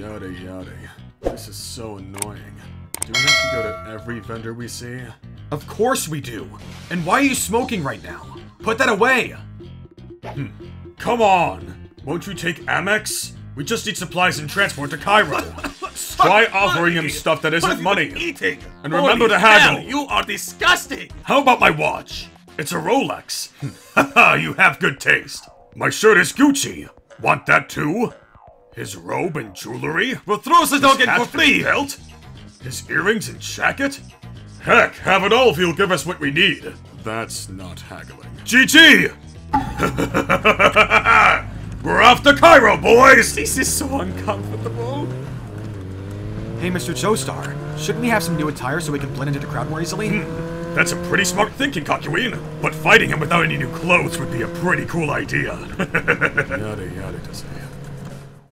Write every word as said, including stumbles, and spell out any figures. Yada yada. This is so annoying. Do we have to go to every vendor we see? Of course we do! And why are you smoking right now? Put that away! Hmm. Come on! Won't you take Amex? We just need supplies and transport to Cairo. Try offering money. Him stuff that isn't money. Eating? And Holy remember to haggle. You are disgusting! How about my watch? It's a Rolex. Haha, you have good taste. My shirt is Gucci. Want that too? His robe and jewelry? We'll throw the dog in for free! Belt? His earrings and jacket? Heck, have it all if he'll give us what we need. That's not haggling. G G! We're off to Cairo, boys! This is so uncomfortable. Hey, Mister Joestar, shouldn't we have some new attire so we can blend into the crowd more easily? Hmm. That's a pretty smart thinking, Kakyoin. But fighting him without any new clothes would be a pretty cool idea. Yada yada doesn't